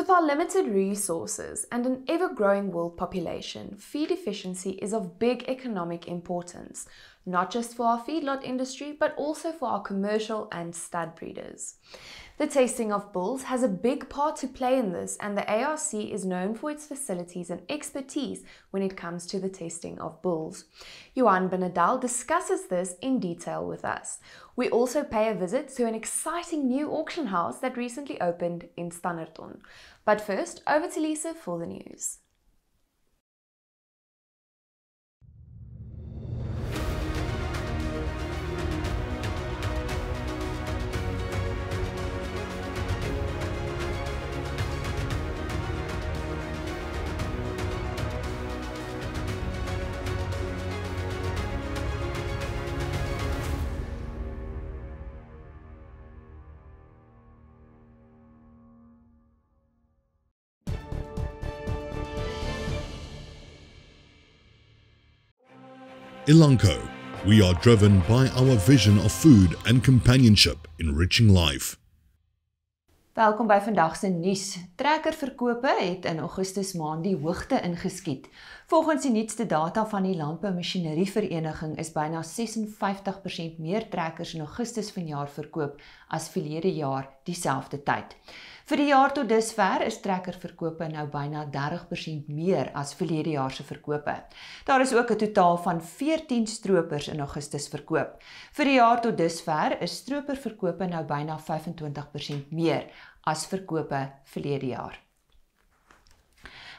With our limited resources and an ever-growing world population, feed efficiency is of big economic importance, not just for our feedlot industry, but also for our commercial and stud breeders. The tasting of bulls has a big part to play in this, and the ARC is known for its facilities and expertise when it comes to the tasting of bulls. Johan Binedell discusses this in detail with us. We also pay a visit to an exciting new auction house that recently opened in Standerton. But first, over to Lisa for the news. Ilanko, we are driven by our vision of food and companionship enriching life. Welkom by vandag se nuus. Trekkerverkope het in Augustus maand die hoogte ingeskiet. Volgens die nuutste data van die Landboumasjinerievereniging is byna 56% meer trekkers in Augustus vanjaar verkoop as verlede jaar dieselfde tyd. Vir die jaar tot dusver is trekkerverkope nou byna 30% meer as verlede jaar se verkope. Daar is ook 'n totaal van 14 stroopers in Augustus verkoop. Vir die jaar tot dusver is stroperverkope nou byna 25% meer as verkope verlede jaar.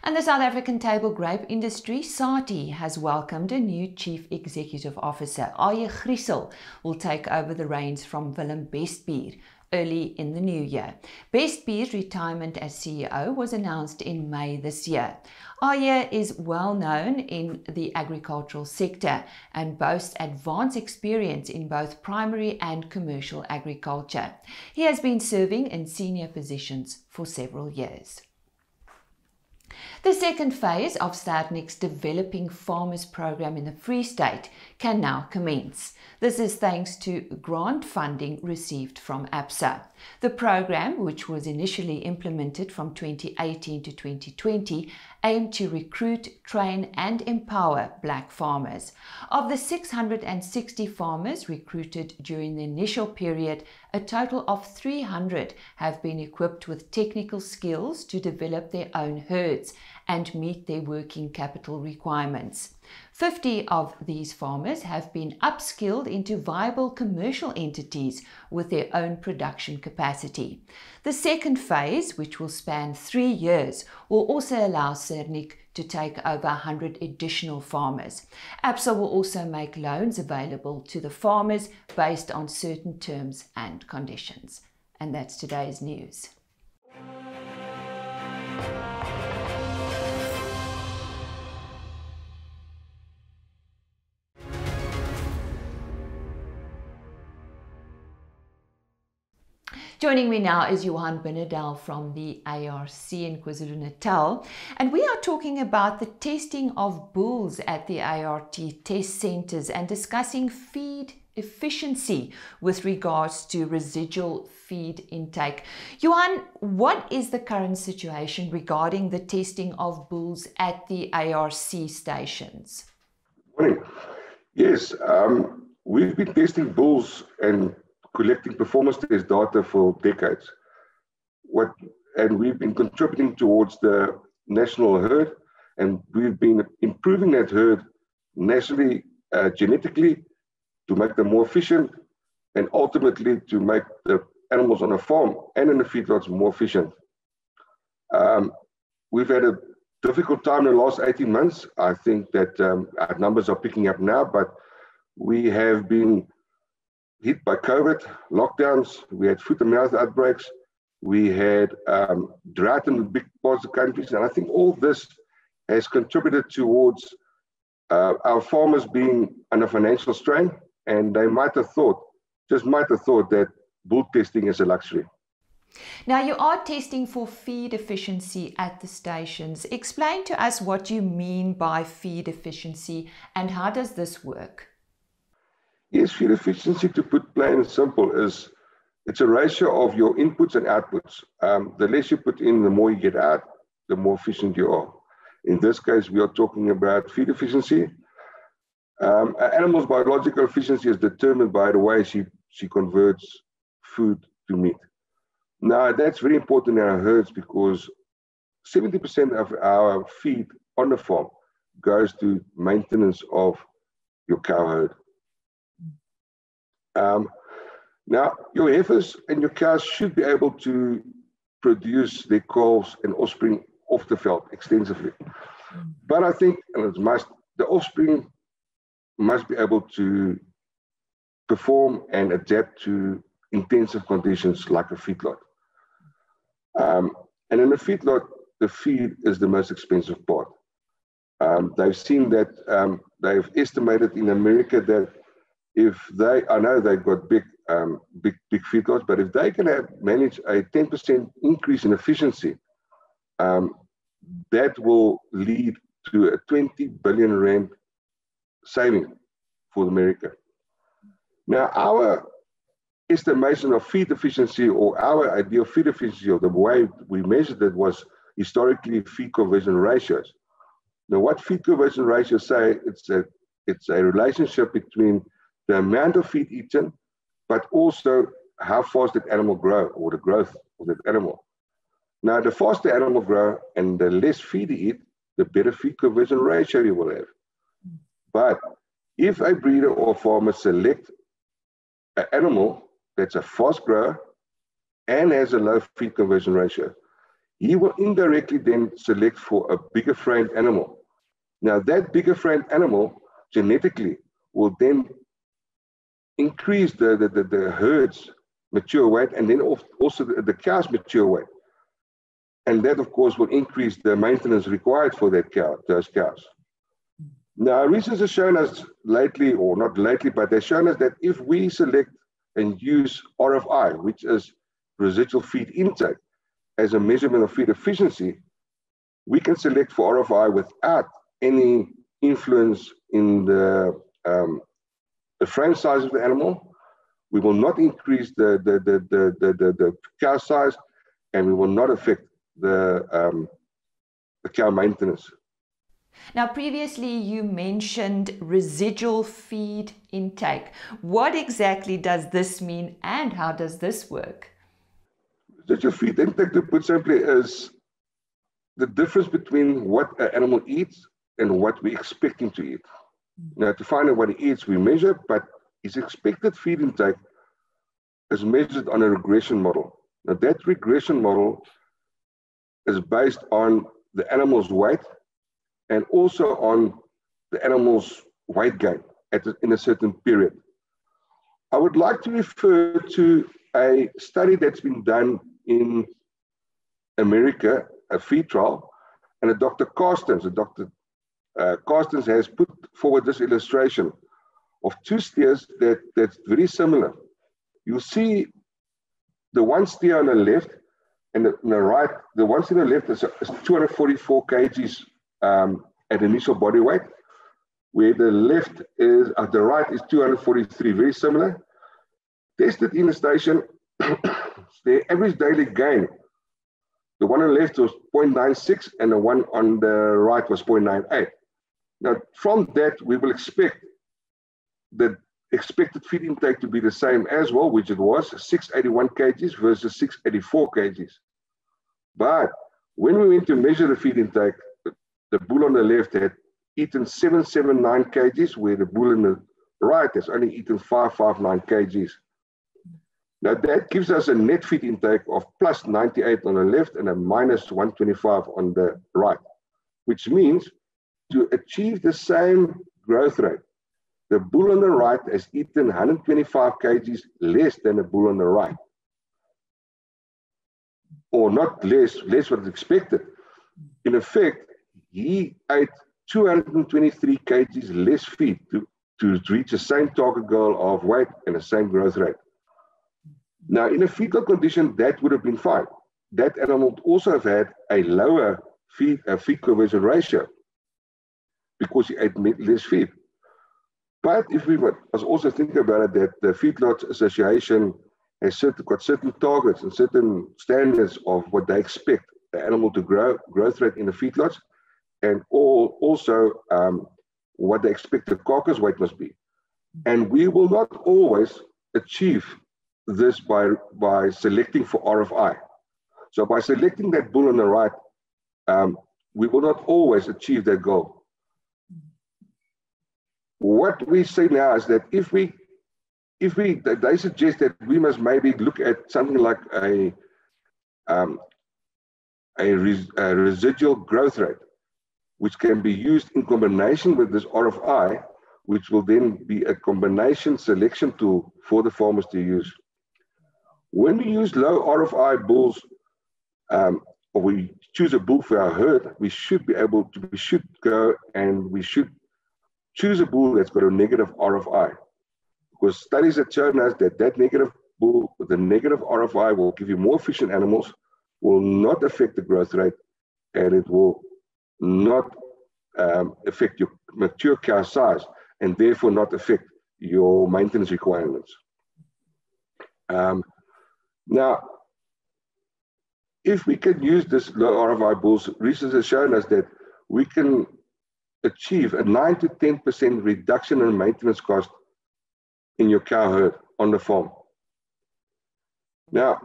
And the South African table grape industry, SATI, has welcomed a new Chief Executive Officer. Aye Griesel will take over the reins from Willem Bestbier early in the new year. Bestbier's retirement as CEO was announced in May this year. Aye is well known in the agricultural sector and boasts advanced experience in both primary and commercial agriculture. He has been serving in senior positions for several years. The second phase of SADNIC's Developing Farmers Programme in the Free State can now commence. This is thanks to grant funding received from ABSA. The programme, which was initially implemented from 2018 to 2020, aimed to recruit, train and empower black farmers. Of the 660 farmers recruited during the initial period, a total of 300 have been equipped with technical skills to develop their own herds and meet their working capital requirements. 50 of these farmers have been upskilled into viable commercial entities with their own production capacity. The second phase, which will span 3 years, will also allow SADNIC to take over 100 additional farmers. ABSA will also make loans available to the farmers based on certain terms and conditions. And that's today's news. Joining me now is Johan Binedell from the ARC in KwaZulu-Natal, and we are talking about the testing of bulls at the ART test centres and discussing feed efficiency with regards to residual feed intake. Johan, what is the current situation regarding the testing of bulls at the ARC stations? Morning. Yes, we've been testing bulls and collecting performance test data for decades. And we've been contributing towards the national herd, and we've been improving that herd nationally, genetically, to make them more efficient, and ultimately to make the animals on a farm and in the feedlots more efficient. We've had a difficult time in the last 18 months. I think that our numbers are picking up now, but we have been hit by COVID, lockdowns, we had foot-and-mouth outbreaks, we had drought in big parts of countries, and I think all this has contributed towards our farmers being under financial strain, and they might have thought, just might have thought, that bull testing is a luxury. Now, you are testing for feed efficiency at the stations. Explain to us what you mean by feed efficiency and how does this work? Yes, feed efficiency, to put plain and simple, is It's a ratio of your inputs and outputs. The less you put in, the more you get out, the more efficient you are. In this case, we are talking about feed efficiency. An animal's biological efficiency is determined by the way she converts food to meat. Now, that's very important in our herds because 70% of our feed on the farm goes to maintenance of your cow herd. Now, your heifers and your cows should be able to produce their calves and offspring off the veld extensively. But I think, and it must, the offspring must be able to perform and adapt to intensive conditions like a feedlot. And in a feedlot, the feed is the most expensive part. They've seen that, they've estimated in America that if they, I know they've got big feedlots, but if they can manage a 10% increase in efficiency, that will lead to a 20 billion rand saving for America. Now, our estimation of feed efficiency, or our idea of feed efficiency, or the way we measured it, was historically feed conversion ratios. Now, what feed conversion ratios say, it's a relationship between the amount of feed eaten, but also how fast that animal grows, or the growth of that animal. Now, the faster the animal grows and the less feed you eat, the better feed conversion ratio you will have. But if a breeder or farmer selects an animal that's a fast grower and has a low feed conversion ratio, he will indirectly then select for a bigger framed animal. Now, that bigger framed animal genetically will then increase the herd's mature weight, and then also the cow's mature weight. And that, of course, will increase the maintenance required for that cow, those cows. Now, research has shown us lately, or not lately, but they've shown us that if we select and use RFI, which is residual feed intake, as a measurement of feed efficiency, we can select for RFI without any influence in the frame size of the animal. We will not increase the cow size, and we will not affect the cow maintenance. Now, previously you mentioned residual feed intake. What exactly does this mean, and how does this work? Residual feed intake, to put simply, is the difference between what an animal eats and what we expect him to eat. Now, to find out what he eats, we measure, but his expected feed intake is measured on a regression model. Now, that regression model is based on the animal's weight and also on the animal's weight gain in a certain period. I would like to refer to a study that's been done in America, a feed trial, and a Dr. Carstens. Dr. Carstens has put forward this illustration of two steers that's very similar. You see the one steer on the left and on the right. The one steer on the left is 244 kgs at initial body weight, where the right is 243, very similar. Tested in the station, their average daily gain, the one on the left was 0.96 and the one on the right was 0.98. Now, from that, we will expect the expected feed intake to be the same as well, which it was, 681 kgs versus 684 kgs. But when we went to measure the feed intake, the bull on the left had eaten 779 kgs, where the bull on the right has only eaten 559 kgs. Now, that gives us a net feed intake of plus 98 on the left and a minus 125 on the right, which means to achieve the same growth rate, the bull on the right has eaten 125 kgs less than the bull on the right. Or not less what is expected. In effect, he ate 223 kgs less feed to reach the same target goal of weight and the same growth rate. Now, in a fetal condition, that would have been fine. That animal would also have had a lower feed conversion ratio because he ate less feed. But if we must also think about it, that the feedlot association has got certain targets and certain standards of what they expect the animal to grow, growth rate in the feedlots, and also what they expect the carcass weight must be. And we will not always achieve this by selecting for RFI. So by selecting that bull on the right, we will not always achieve that goal. What we say now is that they suggest that we must maybe look at something like a residual growth rate, which can be used in combination with this RFI, which will then be a combination selection tool for the farmers to use. When we use low RFI bulls, or we choose a bull for our herd, we should choose a bull that's got a negative RFI. Because studies have shown us that that negative bull with a negative RFI will give you more efficient animals, will not affect the growth rate, and it will not affect your mature cow size, and therefore not affect your maintenance requirements. Now, if we can use this low RFI bulls, research has shown us that we can achieve a 9 to 10% reduction in maintenance cost in your cow herd on the farm. Now,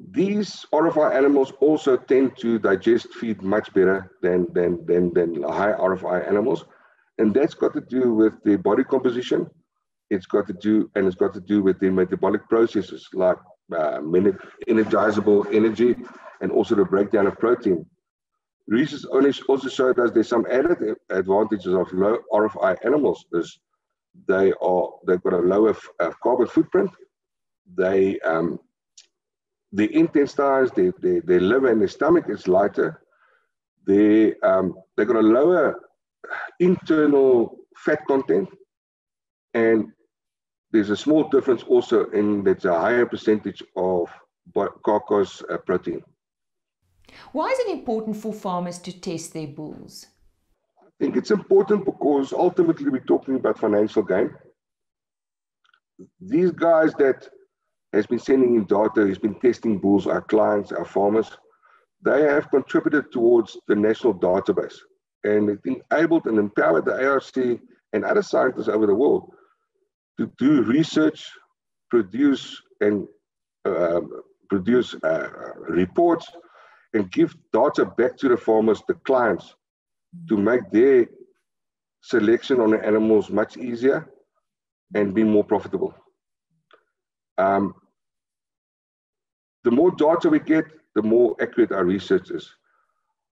these RFI animals also tend to digest feed much better than high RFI animals. And that's got to do with the body composition. It's got to do with the metabolic processes like energizable energy and also the breakdown of protein. Research also showed us there's some added advantages of low RFI animals. They've got a lower carbon footprint. The intestines, their liver and their stomach is lighter. They've got a lower internal fat content. And there's a small difference also in that a higher percentage of carcass protein. Why is it important for farmers to test their bulls? I think it's important because ultimately we're talking about financial gain. These guys that has been sending in data, has been testing bulls, our clients, our farmers, they have contributed towards the national database. And it's enabled and empowered the ARC and other scientists over the world to do research, produce reports, and give data back to the farmers, the clients, to make their selection on the animals much easier and be more profitable. The more data we get, the more accurate our research is.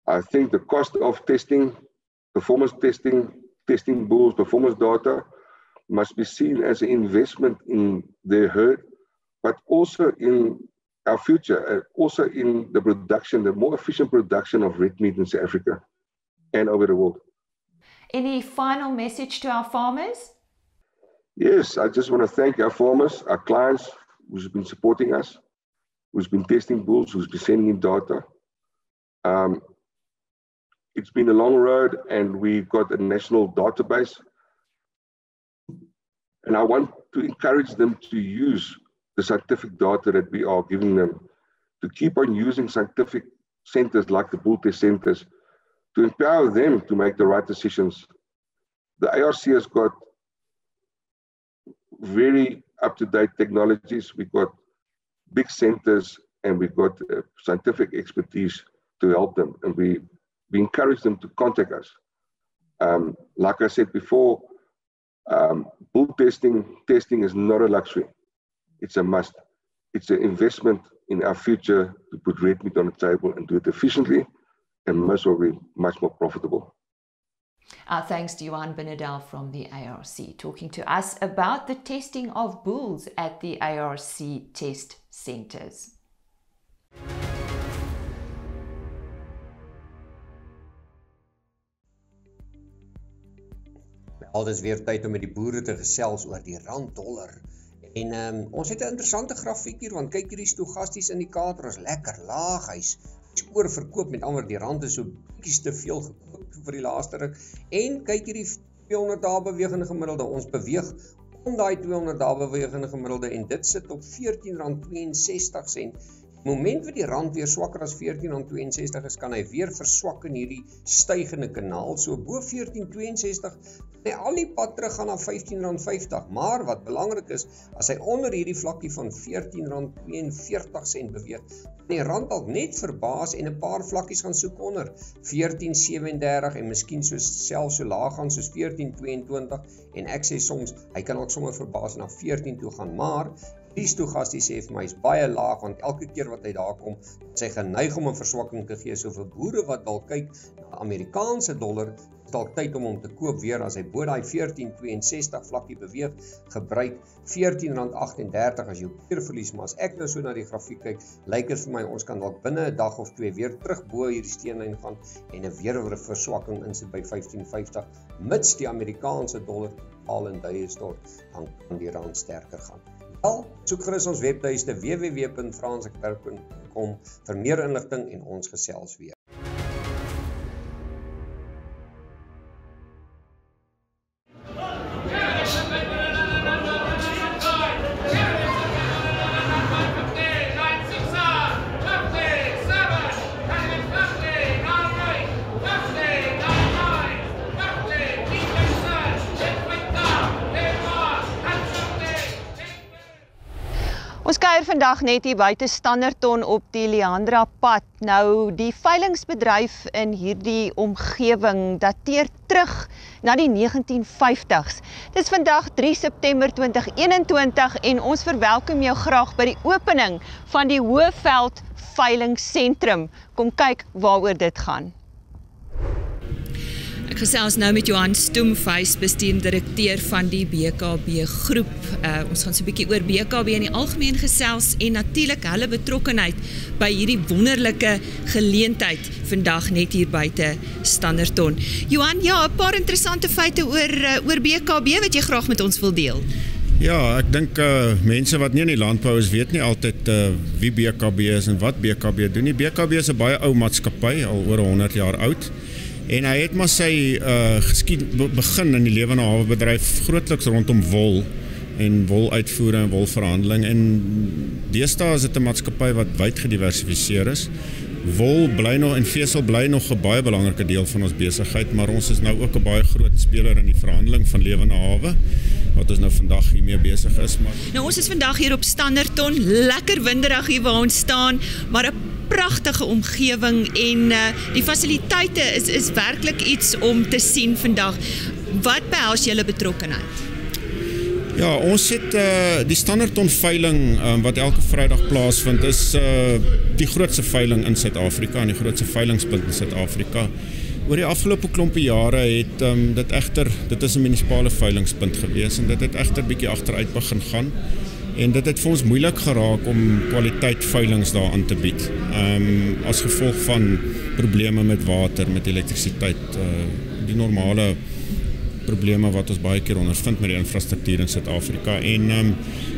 I think the cost of testing, performance testing, testing bulls, performance data must be seen as an investment in their herd, but also in our future, also in the production, the more efficient production of red meat in South Africa and over the world. Any final message to our farmers? Yes, I just want to thank our farmers, our clients who's been supporting us, who's been testing bulls, who's been sending in data. It's been a long road and we've got a national database. And I want to encourage them to use the scientific data that we are giving them, to keep on using scientific centers like the bull test centers to empower them to make the right decisions. The ARC has got very up-to-date technologies. We've got big centers and we've got scientific expertise to help them. And we encourage them to contact us. Like I said before, bull testing is not a luxury. It's a must. It's an investment in our future to put red meat on the table and do it efficiently and most probably much more profitable. Our thanks to Johan Binedell from the ARC talking to us about the testing of bulls at the ARC test centres. Al dis weer tyd om met die boere te gesels oor die randdollar. En ons het 'n interessante grafiek hier, want kyk hierdie stochasties indikator is lekker laag, hy's oorverkoop, met ander die rand is so bietjie te veel gekoop vir die laaste ruk. En kyk hierdie 200 dae bewegende gemiddelde, ons beweeg om daai 200 dae bewegende gemiddelde en dit sit op R14.62. Moment wat die rand weer swakker as R14.62 is, kan hy weer verswak in hierdie stygende kanaal. So bo R14.62 kan hy al die pad terug gaan na R15.50. Maar wat belangrik is, as hy onder hierdie vlakkie van R14.42 beweeg, kan die rand dalk net verbaas en 'n paar vlakkies gaan soek onder R14.37 en miskien selfs so laag gaan soos R14.22 en ek sê soms hy kan ook sommer verbaas na R14 toe gaan, maar Ries toegastie sê vir my is baie laag, want elke keer wat hy daar kom, sy geneig om 'n verswakking te gee, so vir boere wat dalk kyk na Amerikaanse dollar, dalk tyd om hom te koop weer as hy bo daai R14.62 vlakkie beweeg, gebruik R14.38 as jou keerverlies, maar as ek nou so na die grafiek kyk, lyk dit vir my ons kan dalk binne 'n dag of twee weer terug bo hierdie steenlyn gaan en 'n weer verswakking insit by R15.50, mits die Amerikaanse dollar al in duie stort, dan kan die rand sterker gaan. Wel, soek gerus ons webtuiste www.fransekperk.com vir meer inligting en ons gesels weer. Ons kuier vandag net hier buite Standerton op die Leandra pad. Nou, die veilingsbedryf in hierdie omgewing dateer terug na die 1950s. Dit is vandag 3 September 2021 en ons verwelkom jou graag by die opening van die Hoëveld Veiling Sentrum. Kom kyk waaroor dit gaan. Ek gesels nou met Johan Stoemvuis, bestuurende direkteur van die BKB groep. Ons gaan so 'n bietjie oor BKB in die algemeen gesels en natuurlik hulle betrokkeheid by hierdie wonderlike geleentheid vandag net hier buite Standerton. Johan, ja, 'n paar interessante feite oor BKB wat jy graag met ons wil deel. Ja, ek dink mense wat nie in die landbou is, weet nie altyd wie BKB is en wat BKB doen nie. BKB is 'n baie ou maatskappy, al oor 100 jaar oud. En hy het maar sy begin in die lewende hawe bedryf grootliks rondom wol en woluitvoer en wolverhandeling. En deesdae is dit 'n maatskappy wat wyd gediversifiseer is. Wol bly nog en vesel bly nog 'n baie belangrike deel van ons besigheid, maar ons is nou ook 'n baie groot speler in die verhandeling van lewende hawe wat ons nou vandag hiermee besig is. Maar nou ons is vandag hier op Standerton, lekker winderig hier waar ons staan, maar 'n pragtige omgewing en die fasiliteite is werklik iets om te sien vandag. Wat behels julle betrokkenheid? Ja, ons het die Standerton veiling wat elke Vrydag plaasvind is die grootste veiling in Suid-Afrika en die grootste veilingspunt in Suid-Afrika. Oor die afgelope klompe jare het dit is 'n munisipale veilingspunt gewees en dit het egter bietjie agteruit begin gaan. En dit het vir ons moeilik geraak om kwaliteit veilings daar aan te bied. As gevolg van probleme met water, met elektrisiteit, die normale probleme wat ons baie keer ondervind met die infrastruktuur in Suid-Afrika. En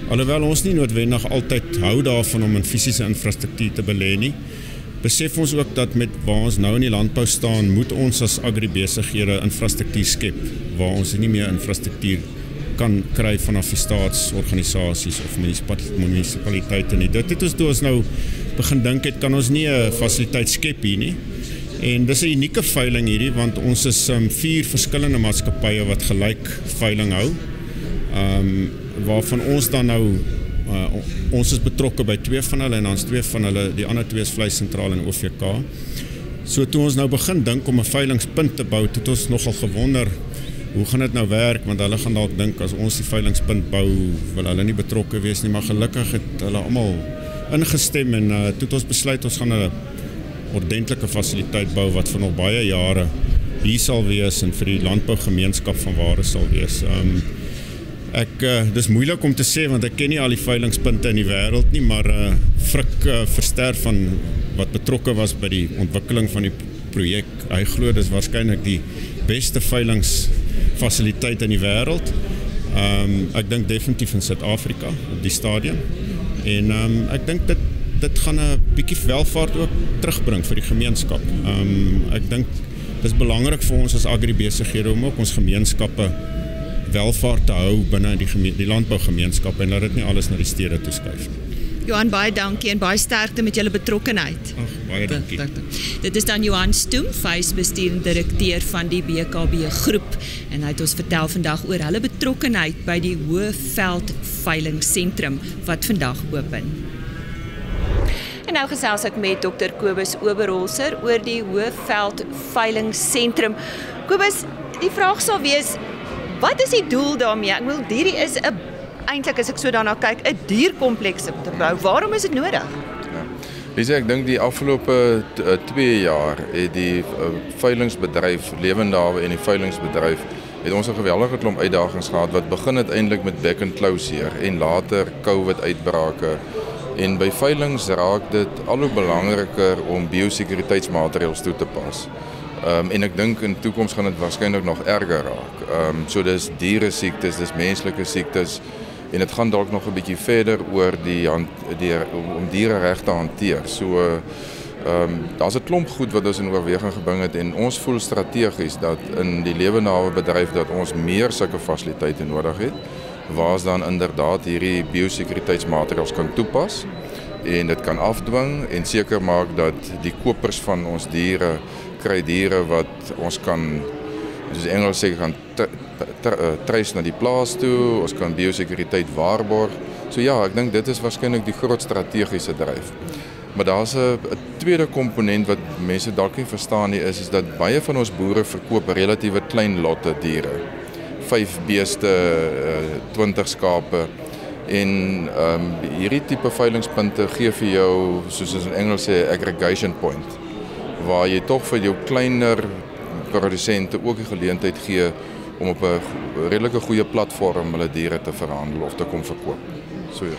alhoewel ons nie noodwendig altyd hou daarvan om in fisiese infrastruktuur te belê nie, besef ons ook dat met waar ons nou in die landbou staan, moet ons as agribesighede infrastruktuur skep, waar ons nie meer infrastruktuur kan kry vanaf die staatsorganisasies of munisipaliteite nie. Dit het ons toe ons nou begin dink het, kan ons nie 'n fasiliteit skep hier nie. En dis 'n unieke veiling hierdie, want ons is 4 verskillende maatskappye wat gelyk veiling hou. Waarvan ons dan nou ons is betrokke by 2 van hulle en ons 2 van hulle, die ander 2 is Vleis Sentraal en OVK. So toe ons nou begin dink om 'n veilingspunt te bou, het ons nogal gewonder hoe gaan dit nou werk, want hulle gaan dalk dink as ons die veilingspunt bou, wil hulle nie betrokke wees nie, maar gelukkig het hulle almal ingestem en toe het ons besluit ons gaan 'n ordentlike fasiliteit bou wat vir nog baie jare hier sal wees en vir die landbougemeenskap van ware sal wees. Dis moeilik om te sê want ek ken nie al die veilingspunte in die wêreld nie, maar Frik Verster van wat betrokke was by die ontwikkeling van die projek, hy glo dis waarskynlik die beste veilings fasiliteit in die wêreld. Ek dink definitief in Suid-Afrika op die stadium. En ek dink dit gaan 'n bietjie welvaart ook terugbring vir die gemeenskap. Ek dink dit is belangrik vir ons as agribesighede om ook ons gemeenskappe welvaart te hou binne die landbougemeenskap en dat dit nie alles na die stede toeskuif nie. Johan, baie dankie en baie sterkte met julle betrokkenheid. Ag, baie dankie. Dit is dan Johan Stoemf, hy is bestuurende direkteur van die BKB groep en hy het ons vertel vandag oor hulle betrokkenheid by die Hoëveld Veiling sentrum wat vandag open. En nou gesels ek met Dr. Kobus Oberholzer oor die Hoëveld Veiling sentrum. Kobus, die vraag sal wees, wat is die doel daarmee? Ek wil hierdie is 'n eintlik as ek so daarna kyk, 'n dierkompleks op te bou. Waarom is dit nodig? Ja. Lise, ek dink die afgelope 2 jaar het die veilingsbedryf, lewendawe en die veilingsbedryf het ons 'n geweldige klomp uitdagings gehad wat begin het eintlik met back and close en later COVID uitbrake. En by veilings raak dit al hoe belangriker om biosekuriteitsmaatreëls toe te pas. En ek dink in toekoms gaan dit waarskynlik nog erger raak. So dis diere siektes, dis menslike siektes. En dit gaan dalk nog 'n bietjie verder oor om diereregte hanteer. So daar's 'n klomp goed wat ons in oorweging gebring het en ons voel strategies dat in die lewendawe bedryf dat ons meer sulke fasiliteite nodig het waar ons dan inderdaad hierdie biosekuriteitsmaatreëls kan toepas en dit kan afdwing en seker maak dat die kopers van ons diere kry diere wat ons kan soos Engels sê gaan trace na die plaas toe, ons kan biosekuriteit waarborg. So ja, ek dink dit is waarskynlik die groot strategiese dryf. Maar daar's 'n tweede komponent wat mense dalk nie verstaan nie is dat baie van ons boere verkoop relatiewe klein lotte diere. 5 beeste, 20 skape en hierdie tipe veilingspunte gee vir jou soos ons in Engels sê aggregation point waar jy tog vir jou kleiner produsente ook die geleentheid gee om op 'n redelike goeie platform hulle diere te verhandel of te kom verkoop. So ja.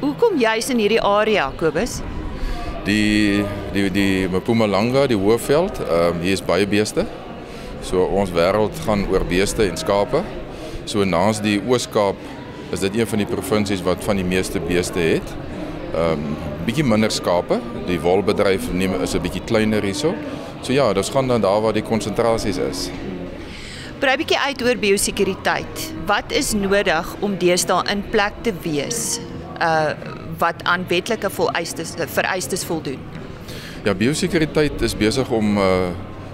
Hoekom juis in hierdie area, Kobus? Die Mpumalanga, die Hoëveld, hier is baie beeste. So ons wêreld gaan oor beeste en skape. So naas die Oos-Kaap is dit een van die provinsies wat van die meeste beeste het. Bietjie minder skape. Die wolbedryf is 'n bietjie kleiner hierso. So ja, dit gaan dan daar waar die konsentrasies is. Brei bietjie uit oor biosekuriteit. Wat is nodig om deesdae in plek te wees wat aan wetlike vereistes voldoen? Ja, biosekuriteit is besig om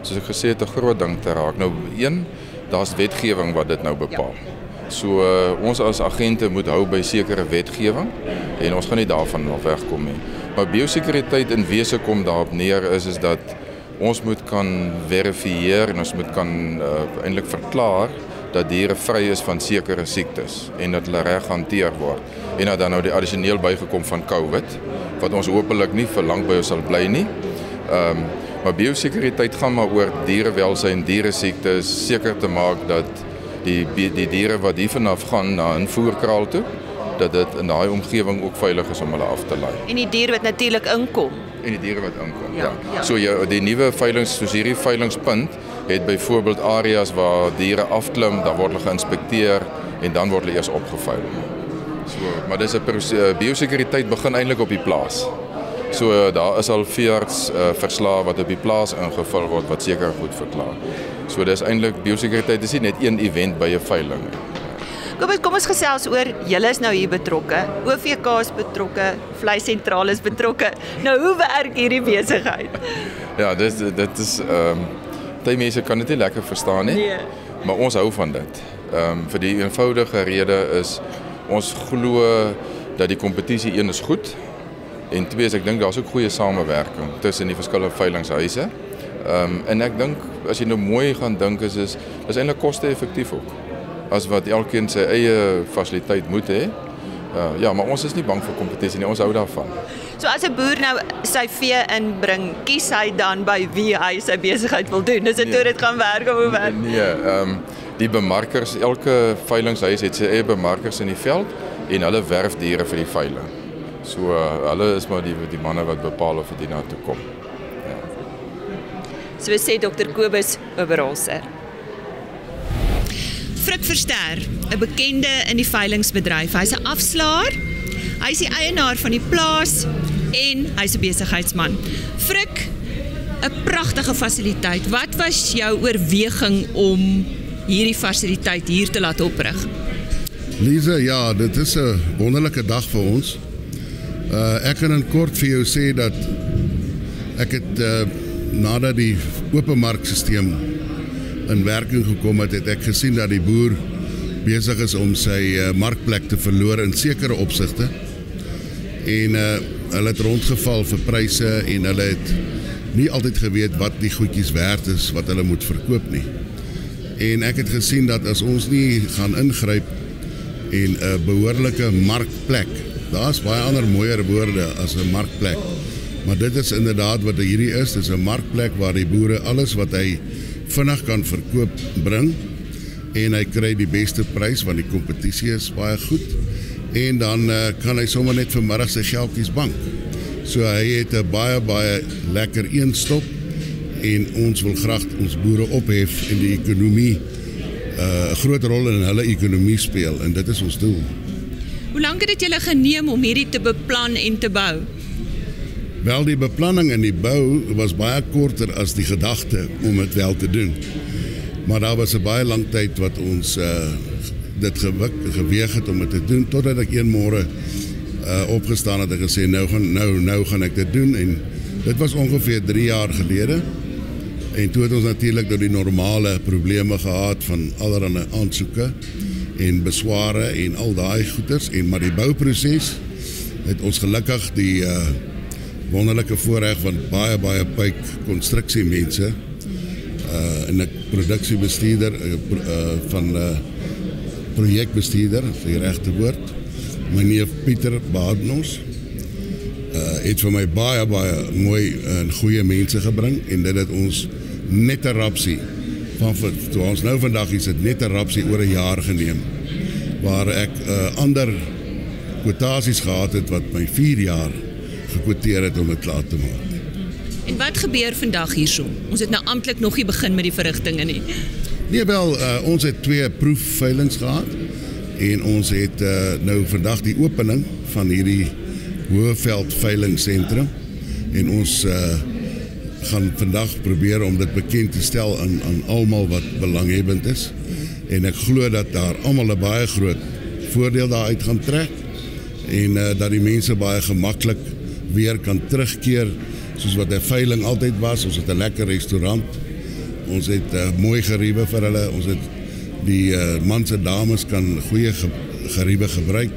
soos ek gesê het 'n groot ding te raak. Nou een, daar's wetgewing wat dit nou bepaal. Ja. So ons as agente moet hou by sekere wetgewing en ons gaan nie daarvan af wegkom nie. Maar biosekuriteit in wese kom daarop neer is dat ons moet kan verifieer en ons moet kan eintlik verklaar dat diere vry is van sekere siektes en dat hulle reg hanteer word. En dat dan nou die addisioneel bygekom van COVID wat ons hopelik nie vir lank by ons sal bly nie. Maar biosekuriteit gaan maar oor dierewelsyn, diere siektes, seker te maak dat die diere wat hier vanaf gaan na 'n voerkraal toe, dat dit in daai omgewing ook veilig is om hulle af te lei. En die dier wat natuurlik inkom. En die diere wat inkom, ja. So die nuwe veilings, soos hierdie veilingspunt, het byvoorbeeld areas waar diere afklim, dan word hulle geïnspekteer en dan word hulle eers opgeveil. So, maar dis 'n biosekuriteit begin eintlik op die plaas. So daar is al veearts verslae wat op die plaas ingevul word wat seker goed verklaar. So dis eintlik biosekuriteit is nie net een event by 'n veiling. Kom ons gesels oor, julle is nou hier betrokke, OVK is betrokke, Vleis Sentraal is betrokke. Nou hoe werk hierdie besigheid? Ja, dit is baie mense kan dit nie lekker verstaan nie. Nee. Maar ons hou van dit. Vir die eenvoudige rede is ons glo dat die kompetisie een is goed en twee is ek dink daar's ook goeie samewerking tussen die verskillende veilingshuise. En ek dink as jy nou mooi gaan dink is eintlik koste-effektief ook. As wat elkeen sy eie fasiliteit moet hê. Ja, maar ons is nie bang vir kompetisie nie, ons hou daarvan. So as 'n boer nou sy vee inbring, kies hy dan by wie hy sy besigheid wil doen? Is dit hoe dit gaan werk of hoe werk? Nee, die bemarkers, elke veilingshuis het sy eie bemarkers in die veld en hulle werf diere vir die veiling. So hulle is maar die manne wat bepaal of dit na toe kom. Ja. So sê Dr. Kobus Oberholzer. Frik Verster, 'n bekende in die veilingsbedryf. Hy's 'n afslaer, hy's die eienaar van die plaas en hy's 'n besigheidsman. Frik, 'n pragtige fasiliteit. Wat was jou oorweging om hierdie fasiliteit hier te laat oprig? Lize, ja, dit is 'n wonderlike dag vir ons. Ek kan in kort vir jou sê dat ek het nadat die openmarkstelsel in werking gekom het, het ek gesien dat die boer besig is om sy markplek te verloor in sekere opsigte. En hulle het rondgeval vir pryse en hulle het nie altyd geweet wat die goedjies werd is wat hulle moet verkoop nie. En ek het gesien dat as ons nie gaan ingryp en 'n behoorlike markplek, daar's baie ander mooier woorde as 'n markplek, maar dit is inderdaad wat hierdie is, dis 'n markplek waar die boere alles wat hy vinnig kan verkoop bring en hy kry die beste prys want die kompetisie is baie goed. En dan kan hy sommer net vanmiddag sy geldjies bank. So hy het 'n baie baie lekker eenstop en ons wil graag ons boere ophef en die ekonomie 'n groot rol in hulle ekonomie speel en dit is ons doel. Hoe lank het dit julle geneem om hierdie te beplan en te bou? Wel, die beplanning en die bou was baie korter as die gedagte om dit wel te doen. Maar daar was 'n baie lang tyd wat ons dit geweeg het om het te doen, totdat ek een morgen opgestaan het en gesê, nou gaan ek dit doen, en dit was ongeveer 3 jaar gelede, en toe het ons natuurlijk door die normale probleme gehad van allerlei aansoeke, en besware, en al die goeders, en maar die bouwproces, het ons gelukkig die wonderlijke voorrecht van baie, baie puik constructiemense, en ek productiebestuurder van projekbestuurder, as die regte woord, meneer Pieter Badenos, het vir my baie, baie mooi en goeie mense gebring, en dit het ons net 'n rapsie, toe ons nou vandag is het net 'n rapsie oor 1 jaar geneem, waar ek ander kwotasies gehad het, wat my 4 jaar gekwoteer het om het klaar te maak. En wat gebeur vandag hierso? Ons het nou amptelik nog nie begin met die verrigtinge nie. Nee, wel, ons het 2 proefveilings gehad en ons het nou vandag die opening van hierdie Hoëveld Veiling sentrum en ons gaan vandag probeer om dit bekend te stel aan almal wat belanghebbend is en ek glo dat daar almal 'n baie groot voordeel daaruit gaan trek en dat die mense baie gemaklik weer kan terugkeer soos wat 'n veiling altyd was. Ons het 'n lekker restaurant, ons het mooi geriewe vir hulle, ons het die mans en dames kan goeie geriewe gebruik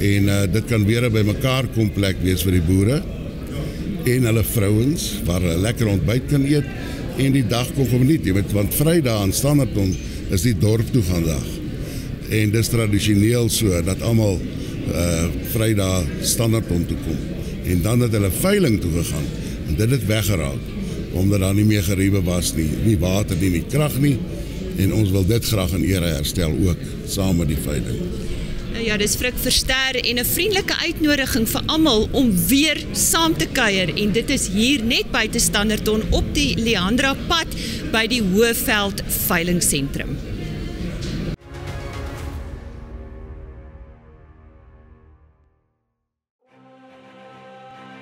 en dit kan weer 'n bymekaar kom plek wees vir die boere en hulle vrouens waar hulle lekker ontbyt kan eet en die dag kom geniet, jy weet, want Vrydag aan Standerton is die dorp toe gaan dag en dis tradisioneel so dat almal Vrydag Standerton toe kom en dan het hulle veiling toe gegaan en dit het weggeraak omdat daar nie meer geriewe was nie, nie water nie, nie krag nie, en ons wil dit graag in ere herstel ook, saam met die veiling. Ja, dis Frik Verster en 'n vriendelike uitnodiging vir almal om weer saam te kuier en dit is hier net by te Standerton op die Leandra pad by die Hoëveld Veiling Sentrum.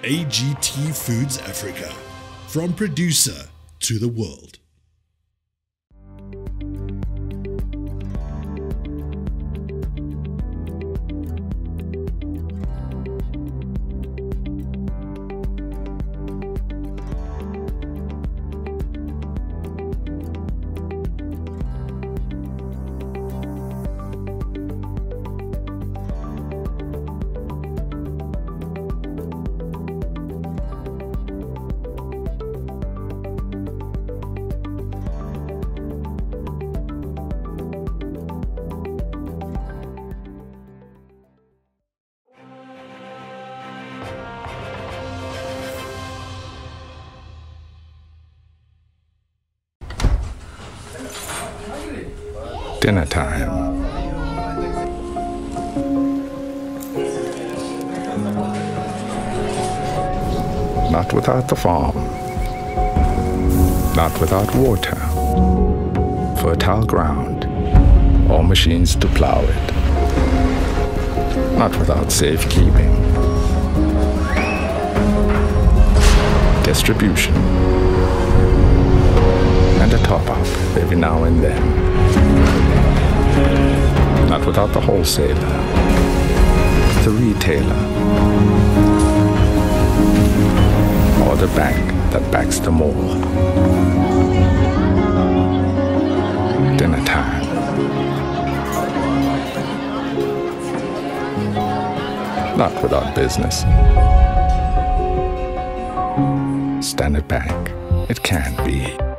AGT Foods Africa, from producer to the world. Dinner time. Not without the farm. Not without water, fertile ground, or machines to plow it. Not without safekeeping, distribution, and a top-up every now and then. Not without the wholesaler, the retailer, or the bank that backs them all. Dinner time. Not without business. Standard Bank, it can be.